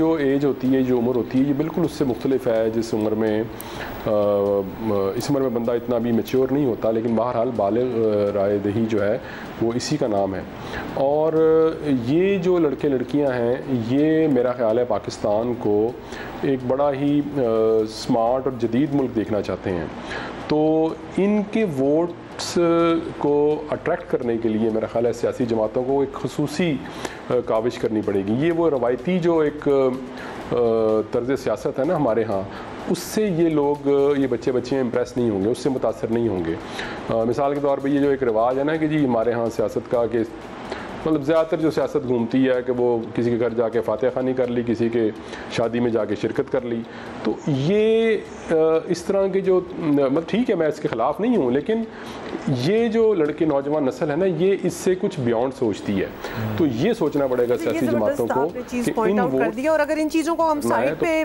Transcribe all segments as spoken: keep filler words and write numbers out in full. जो एज होती है, जो उम्र होती है, ये बिल्कुल उससे मुख्तलिफ है जिस उम्र में आ, इस उम्र में बंदा इतना भी मैच्योर नहीं होता, लेकिन बहरहाल बालिग राय दही जो है वो इसी का नाम है। और ये जो लड़के लड़कियां हैं, ये मेरा ख़्याल है पाकिस्तान को एक बड़ा ही आ, स्मार्ट और जदीद मुल्क देखना चाहते हैं, तो इनके वोट्स को अट्रैक्ट करने के लिए मेरा ख़्याल है सियासी जमातों को एक खसूसी काविश करनी पड़ेगी। ये वो रवायती जो एक तर्ज सियासत है ना हमारे यहाँ, उससे ये लोग, ये बच्चे बच्चियाँ इम्प्रेस नहीं होंगे, उससे मुतासर नहीं होंगे। आ, मिसाल के तौर पे ये जो एक रिवाज है ना कि जी हमारे यहाँ सियासत का कि मतलब ज़्यादातर जो सियासत घूमती है कि वो किसी के घर जाके फातिहा खानी कर ली, किसी के शादी में जाके शिरकत कर ली, तो ये इस तरह के जो मतलब ठीक है मैं इसके ख़िलाफ़ नहीं हूँ, लेकिन ये जो लड़के नौजवान नस्ल है ना, ये इससे कुछ बियॉन्ड सोचती है। तो ये सोचना पड़ेगा सियासी जमातों को कि इन वोट दिया, और अगर इन चीज़ों को हम साइड पे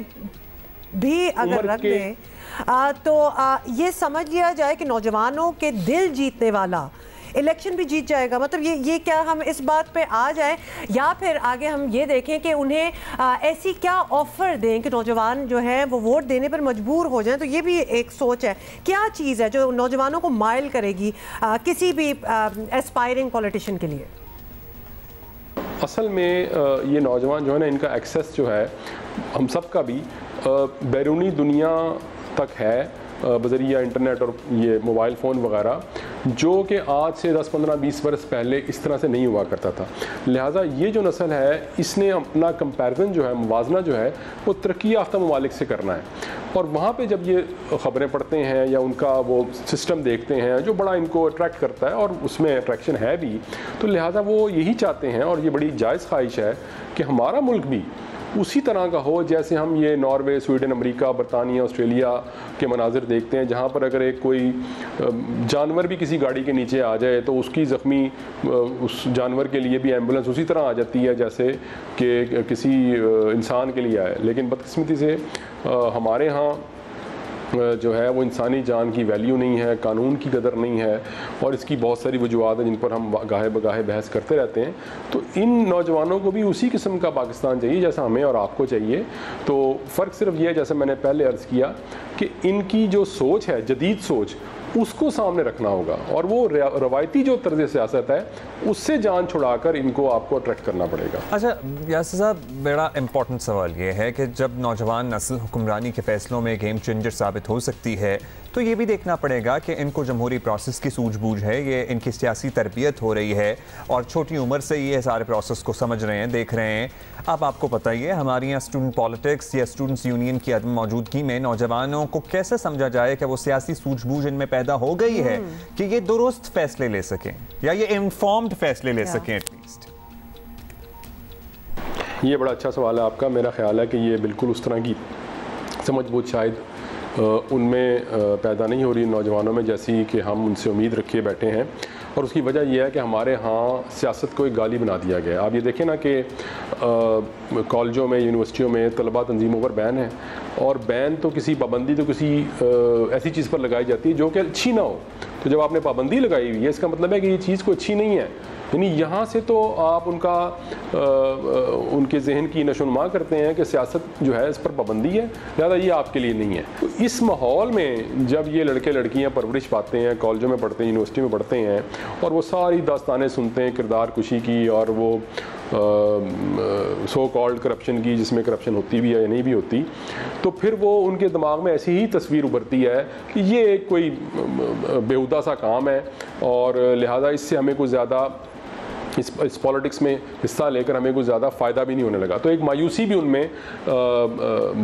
भी अगर रख दें तो ये समझ लिया जाए कि नौजवानों के दिल जीतने वाला इलेक्शन भी जीत जाएगा। मतलब ये ये क्या हम इस बात पे आ जाएं, या फिर आगे हम ये देखें कि उन्हें आ, ऐसी क्या ऑफ़र दें कि नौजवान जो हैं वो वोट देने पर मजबूर हो जाएं। तो ये भी एक सोच है, क्या चीज़ है जो नौजवानों को माइल करेगी आ, किसी भी एस्पायरिंग पॉलिटिशियन के लिए। असल में ये नौजवान जो है ना, इनका एक्सेस जो है हम सब का भी बैरूनी दुनिया तक है बजरिया इंटरनेट और ये मोबाइल फ़ोन वगैरह, जो कि आज से दस पंद्रह बीस वर्ष पहले इस तरह से नहीं हुआ करता था। लिहाजा ये जो नस्ल है, इसने अपना कंपैरिजन जो है, मुवाजना जो है, वो तरक्की याफ्ता ममालिक से करना है। और वहाँ पे जब ये ख़बरें पढ़ते हैं या उनका वो सिस्टम देखते हैं जो बड़ा इनको अट्रैक्ट करता है, और उसमें अट्रैक्शन है भी, तो लिहाजा वो यही चाहते हैं, और ये बड़ी जायज़ ख्वाहिश है कि हमारा मुल्क भी उसी तरह का हो जैसे हम ये नॉर्वे, स्वीडन, अमेरिका, बरतानिया, ऑस्ट्रेलिया के मनाजिर देखते हैं, जहाँ पर अगर एक कोई जानवर भी किसी गाड़ी के नीचे आ जाए तो उसकी ज़ख्मी उस जानवर के लिए भी एम्बुलेंस उसी तरह आ जाती है जैसे कि किसी इंसान के लिए आए। लेकिन बदकिस्मती से हमारे यहाँ जो है वो इंसानी जान की वैल्यू नहीं है, कानून की कदर नहीं है, और इसकी बहुत सारी वजूहत हैं जिन पर हम गाहे बगाहे बहस करते रहते हैं। तो इन नौजवानों को भी उसी किस्म का पाकिस्तान चाहिए जैसा हमें और आपको चाहिए। तो फ़र्क सिर्फ यह है, जैसे मैंने पहले अर्ज़ किया, कि इनकी जो सोच है, जदीद सोच, उसको सामने रखना होगा, और वो रवायती जो तर्ज सियासत है उससे जान छुड़ाकर इनको आपको अट्रैक्ट करना पड़ेगा। अच्छा यासिर साहब, बड़ा इम्पॉर्टेंट सवाल ये है कि जब नौजवान नस्ल हुक्मरानी के फैसलों में गेम चेंजर साबित हो सकती है, तो ये भी देखना पड़ेगा कि इनको जमहूरी प्रोसेस की सूझबूझ है, ये इनकी सियासी तरबियत हो रही है, और छोटी उम्र से ये सारे प्रोसेस को समझ रहे हैं, देख रहे हैं। अब आपको पता ही है हमारे यहाँ स्टूडेंट पॉलिटिक्स या स्टूडेंट्स यूनियन की अदम मौजूदगी में नौजवानों को कैसे समझा जाए कि वो सियासी सूझबूझ इनमें पैदा हो गई है कि ये दुरुस्त फैसले ले सकें या ये इन्फॉर्म्ड फैसले ले सकें एटलीस्ट। ये बड़ा अच्छा सवाल है आपका। मेरा ख्याल है कि ये बिल्कुल उस तरह की समझ बूझ शायद उनमें पैदा नहीं हो रही नौजवानों में जैसी कि हम उनसे उम्मीद रखे बैठे हैं, और उसकी वजह यह है कि हमारे यहाँ सियासत को एक गाली बना दिया गया है। आप ये देखें ना कि कॉलेजों में, यूनिवर्सिटियों में तलबा तंजीमों पर बैन है, और बैन तो किसी पाबंदी तो किसी आ, ऐसी चीज़ पर लगाई जाती है जो कि अच्छी ना हो। तो जब आपने पाबंदी लगाई हुई है, इसका मतलब है कि ये चीज़ कोई अच्छी नहीं है, यानी यहाँ से तो आप उनका आ, उनके जहन की नशोनुमा करते हैं कि सियासत जो है इस पर पाबंदी है, लिहाजा ये आपके लिए नहीं है। तो इस माहौल में जब ये लड़के लड़कियाँ परवरिश पाते हैं, कॉलेजों में पढ़ते हैं, यूनिवर्सिटी में पढ़ते हैं, और वो सारी दास्तानें सुनते हैं किरदार कुशी की और वो सो कॉल्ड करप्शन की, जिसमें करप्शन होती भी है या नहीं भी होती, तो फिर वो उनके दिमाग में ऐसी ही तस्वीर उभरती है कि ये कोई बेहुदा सा काम है, और लिहाजा इससे हमें कुछ ज़्यादा इस इस पॉलिटिक्स में हिस्सा लेकर हमें कुछ ज़्यादा फ़ायदा भी नहीं होने लगा। तो एक मायूसी भी उनमें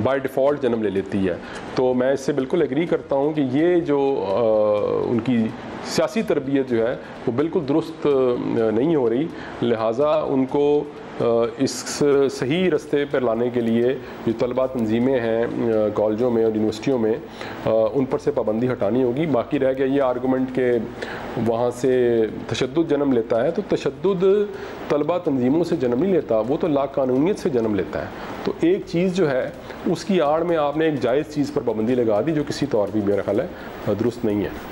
बाय डिफ़ॉल्ट जन्म ले लेती है। तो मैं इससे बिल्कुल एग्री करता हूँ कि ये जो आ, उनकी सियासी तरबियत जो है वो बिल्कुल दुरुस्त नहीं हो रही। लिहाजा उनको इस सही रास्ते पर लाने के लिए जो तलबा तंजीमें हैं कॉलेजों में और यूनिवर्सिटियों में, उन पर से पाबंदी हटानी होगी। बाकी रह गया ये आर्गूमेंट के वहाँ से तशद्दुद जन्म लेता है, तो तशद्दुद तलबा तंजीमों से जन्म नहीं लेता, वो तो लाकानूनीत से जन्म लेता है। तो एक चीज़ जो है उसकी आड़ में आपने एक जायज़ चीज़ पर पाबंदी लगा दी, जो किसी तौर भी मेरा ख्याल है दुरुस्त नहीं है।